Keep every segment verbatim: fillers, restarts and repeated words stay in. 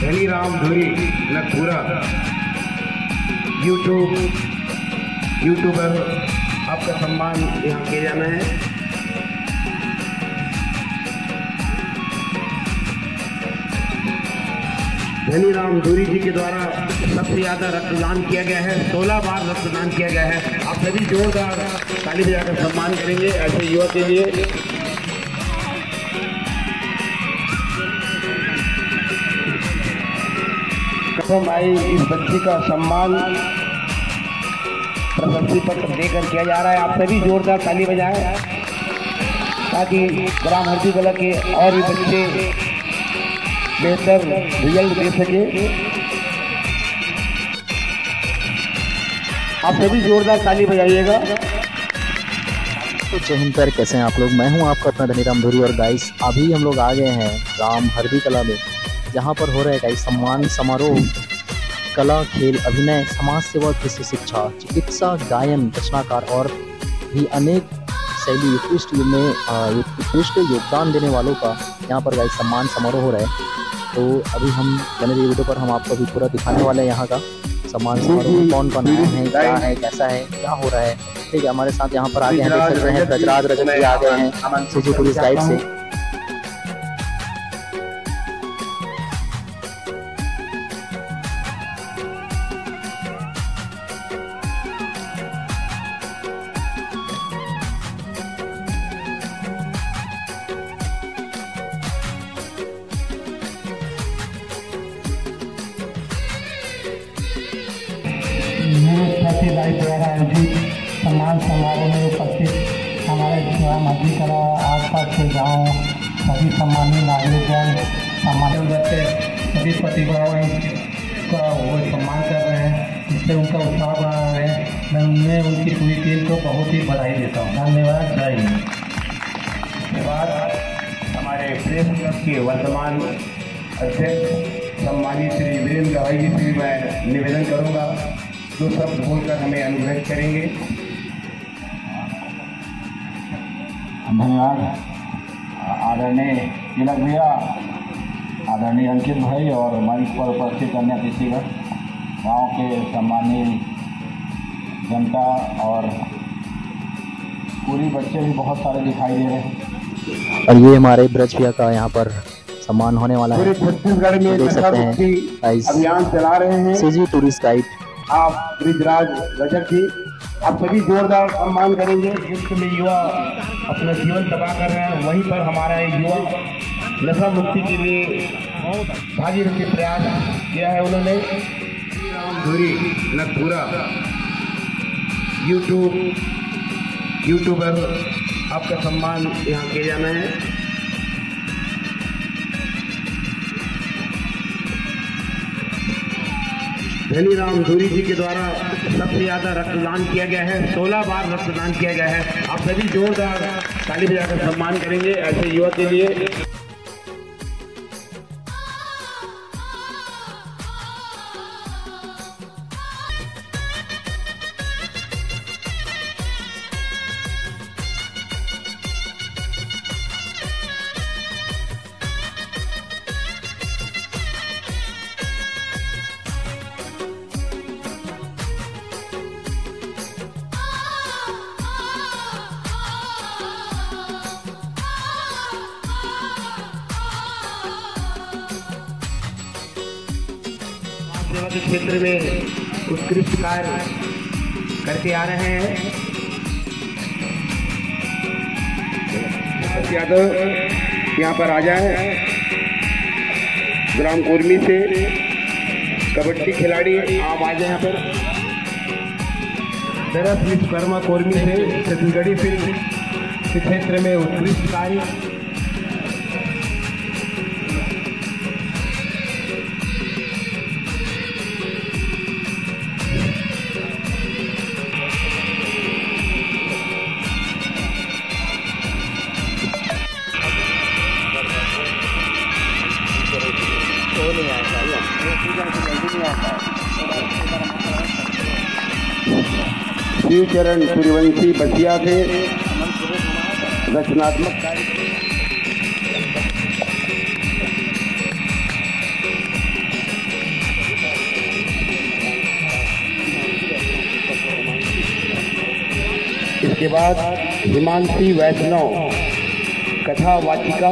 धनीराम धुरी Nagpura YouTube YouTuber आपका सम्मान यहाँ किया जाना है। धनीराम धुरी जी के द्वारा सबसे ज़्यादा रक्तदान किया गया है, सोलह बार रक्तदान किया गया है। आप सभी जोरदार ताली बजाकर सम्मान करेंगे ऐसे युवा के लिए। कसम आई इस बच्ची का सम्मान प्रशस्ति पत्र देकर किया जा रहा है। आप सभी जोरदार ताली बजाएं ताकि ग्राम हरदी कला के और भी बच्चे बेहतर रिजल्ट दे सके। आप सभी जोरदार ताली बजाइएगा। तो जय हिंद सर, कैसे हैं आप लोग? मैं हूं आपका अपना धनीराम धुरी और गाइस अभी हम लोग आ गए हैं ग्राम हरदी कला में, जहां पर हो रहा है गाइस सम्मान समारोह कला, खेल, अभिनय, समाज सेवा, कृषि, शिक्षा, चिकित्सा, गायन, रचनाकार और भी अनेक शैली उत्कृष्ट में उत्कृष्ट योगदान देने वालों का यहाँ पर गाइस सम्मान समारोह हो रहा है। तो अभी हम बने रहिए वीडियो पर, हम आपको भी पूरा दिखाने वाले हैं यहाँ का सम्मान समारोह, कौन कौन आए हैं, क्या है, कैसा है, क्या हो रहा है। ठीक है, हमारे साथ यहाँ पर आ गए हैं, देख सकते हैं बृजराज रजक भी आ गए हैं सीजी पुलिस गाइड से। लाइफ द्वारा आयोजित सम्मान समारोह में उपस्थित हमारे ग्राम हरदी कला आसपास के गाँव सभी सम्मानित नागरिकगण, हमारे बच्चे सभी प्रतिभाओं का वो सम्मान कर रहे हैं, इससे उनका उत्साह बढ़ा है। मैं उनमें उनकी पूरी टीम को बहुत ही बधाई देता हूँ। धन्यवाद, जय हिंद। इसके बाद हमारे प्रेस क्लब के वर्तमान अध्यक्ष सम्मानित श्री वीरेंद्र राय जी से मैं निवेदन करूँगा जो सब बोलकर हमें अनुग्रह करेंगे। धन्यवाद आदरणीय तिलक भैया, आदरणीय अंकित भाई और मंच पर उपस्थित अन्य अतिथिगण, गाँव के सम्मानित जनता और पूरी बच्चे भी बहुत सारे दिखाई दे रहे हैं। और ये हमारे ब्रज भैया का यहाँ पर सम्मान होने वाला है। छत्तीसगढ़ में देख सकते हैं अभियान चला रहे हैं सीजी टूरिस्ट गाइड आप बृजराज रजक जी। आप सभी जोरदार सम्मान करेंगे। जिसके लिए युवा अपना जीवन तबाह कर रहे हैं, वहीं पर हमारा युवा नशा मुक्ति के लिए भागीरथ के प्रयास किया है उन्होंने। धनीराम धुरी नगपुरा यूट्यूब यूट्यूबर आपका सम्मान यहाँ किया जाना है। धनीराम धुरी जी के द्वारा सबसे ज़्यादा रक्तदान किया गया है, सोलह बार रक्तदान किया गया है। आप सभी जोरदार ताली बजाकर सम्मान करेंगे ऐसे युवा के लिए। सेवा के क्षेत्र में उत्कृष्ट कार्य करते आ रहे हैं। यादव यहाँ पर आ जाए, ग्राम कोरमी से कबड्डी खिलाड़ी आप आ जाए यहाँ पर। दरअसल विश्वकर्मा कोरमी से छत्तीसगढ़ी फिल्म के क्षेत्र में उत्कृष्ट कार्य चरण सूर्यवंशी बसिया से रचनात्मक कार्य। इसके बाद हिमांशी वैष्णव कथा वाचिका,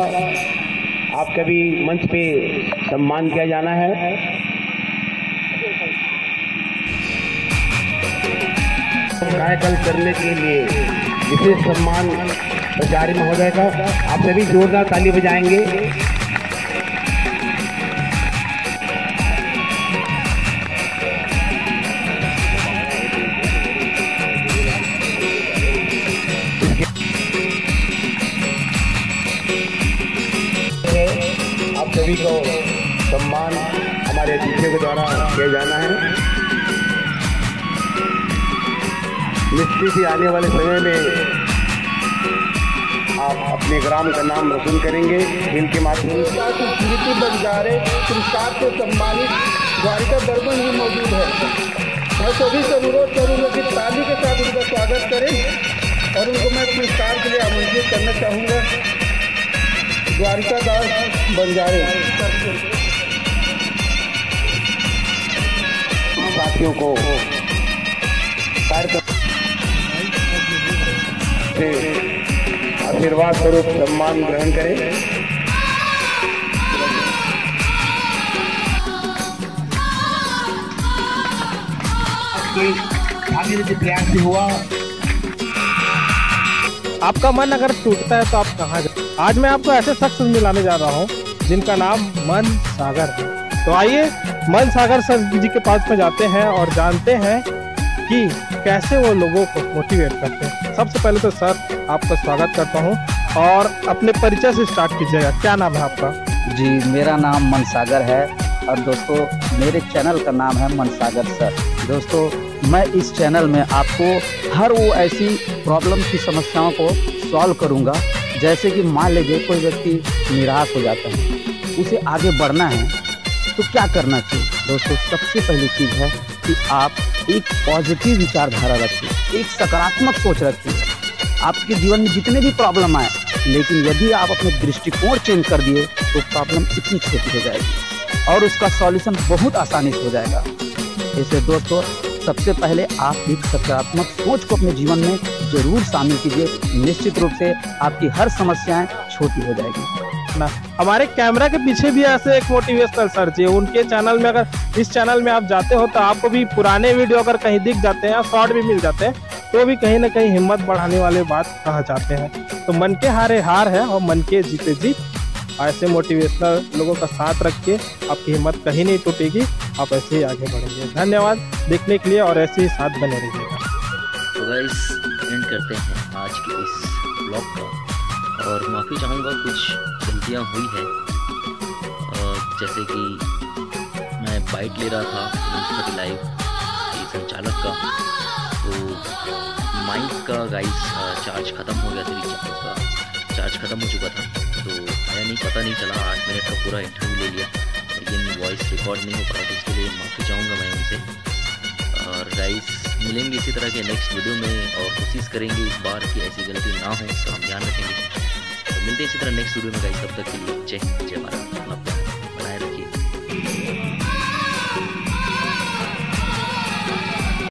आपका भी मंच पे सम्मान किया जाना है। कार्यकल करने के लिए विशेष सम्मान बंजारे महोदय का, आप सभी जोरदार ताली बजाएंगे। सभी को सम्मान हमारे अतिथियों के द्वारा किया जाना है। निश्चित ही आने वाले समय में आप अपने ग्राम का नाम रोशन करेंगे। इनके माध्यम से संस्कृति बंजारे पुरस्कार से सम्मानित वारिता दर्मन भी मौजूद है। मैं सभी से अनुरोध करूँगा कि ताली के साथ उनका स्वागत करें और उनको मैं पुरस्कार के लिए आमंत्रित करना चाहूँगा, द्वारिकादास बंजारे। साथियों को आशीर्वाद स्वरूप सम्मान ग्रहण करें। आगे जो प्रयास हुआ, आपका मन अगर टूटता है तो आप कहाँ जाते? आज मैं आपको ऐसे शख्स मिलाने जा रहा हूँ जिनका नाम मनसागर है। तो आइए मनसागर सर जी के पास में जाते हैं और जानते हैं कि कैसे वो लोगों को मोटिवेट करते हैं। सबसे पहले तो सर आपका स्वागत करता हूँ और अपने परिचय से स्टार्ट कीजिएगा। क्या नाम है आपका? जी, मेरा नाम मनसागर है और दोस्तों मेरे चैनल का नाम है मनसागर सर। दोस्तों मैं इस चैनल में आपको हर वो ऐसी प्रॉब्लम की समस्याओं को सॉल्व करूँगा, जैसे कि मान लीजिए कोई व्यक्ति निराश हो जाता है, उसे आगे बढ़ना है तो क्या करना चाहिए। दोस्तों सबसे पहली चीज़ है कि आप एक पॉजिटिव विचारधारा रखें, एक सकारात्मक सोच रखें। आपके जीवन में जितने भी प्रॉब्लम आए, लेकिन यदि आप अपने दृष्टिकोण चेंज कर दिए तो प्रॉब्लम इतनी छोटी हो जाएगी और उसका सॉल्यूशन बहुत आसानी से हो जाएगा। इसलिए दोस्तों सबसे पहले आप एक सकारात्मक सोच को अपने जीवन में जरूर शामिल कीजिए, निश्चित रूप से आपकी हर समस्याएं छोटी हो जाएगी ना। हमारे कैमरा के पीछे भी ऐसे एक मोटिवेशनल सर जी, उनके चैनल में अगर इस चैनल में आप जाते हो तो आपको भी पुराने वीडियो अगर कहीं दिख जाते हैं, शॉर्ट भी मिल जाते हैं, तो भी कहीं ना कहीं हिम्मत बढ़ाने वाले बात कहा जाते हैं। तो मन के हारे हार है और मन के जीते जीत। ऐसे मोटिवेशनल लोगों का साथ रख के आपकी हिम्मत कहीं नहीं टूटेगी, आप ऐसे ही आगे बढ़ेंगे। धन्यवाद देखने के लिए और ऐसे ही साथ बने रहिएगा। तो गाइस एंड करते हैं आज के इस ब्लॉग का और माफ़ी चाहूँगा, कुछ गलतियाँ हुई है, जैसे कि मैं बाइट ले रहा था लाइव संचालक का, तो माइक का गाइस चार्ज ख़त्म हो गया था, रिचार्ज का चार्ज ख़त्म हो चुका था, तो आया नहीं, पता नहीं चला। आठ मिनट का पूरा इंटरव्यू ले लिया, लेकिन वॉइस रिकॉर्ड नहीं हो पाया, तो इसके लिए माफ़ी चाहूँगा मैं उनसे। और गाइस मिलेंगे इसी तरह के नेक्स्ट वीडियो में और कोशिश करेंगे इस बार कि ऐसी गलती ना हो, इसका हम ध्यान रखेंगे। तो मिलते हैं इसी तरह नेक्स्ट वीडियो में गाइस, तब तक के लिए जय जय भारत।